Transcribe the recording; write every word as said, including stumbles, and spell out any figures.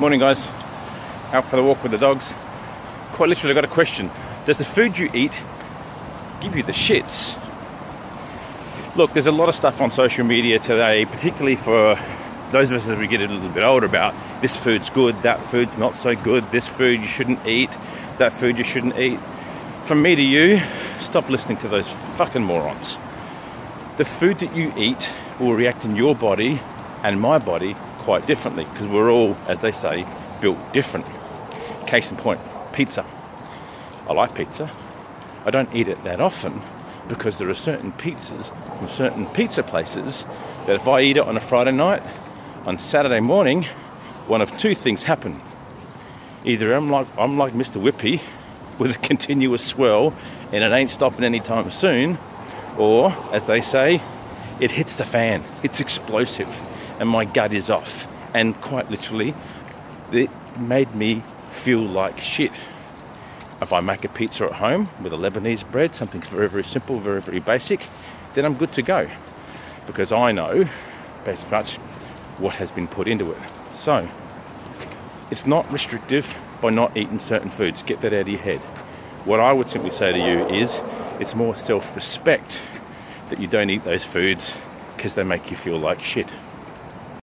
Morning guys, out for the walk with the dogs. Quite literally got a question. Does the food you eat give you the shits? Look, there's a lot of stuff on social media today, particularly for those of us as we get a little bit older, about this food's good, that food's not so good, this food you shouldn't eat, that food you shouldn't eat. From me to you, stop listening to those fucking morons. The food that you eat will react in your body and my body quite differently, because we're all, as they say, built different. Case in point, pizza. I like pizza. I don't eat it that often because there are certain pizzas from certain pizza places that if I eat it on a Friday night, on Saturday morning, one of two things happen. Either I'm like I'm like Mister Whippy with a continuous swirl and it ain't stopping anytime soon, or as they say, it hits the fan. It's explosive. And my gut is off, and quite literally it made me feel like shit. If I make a pizza at home with a Lebanese bread, something very very simple, very very basic, then I'm good to go, because I know pretty much what has been put into it. So it's not restrictive by not eating certain foods. Get that out of your head. What I would simply say to you is it's more self-respect that you don't eat those foods because they make you feel like shit.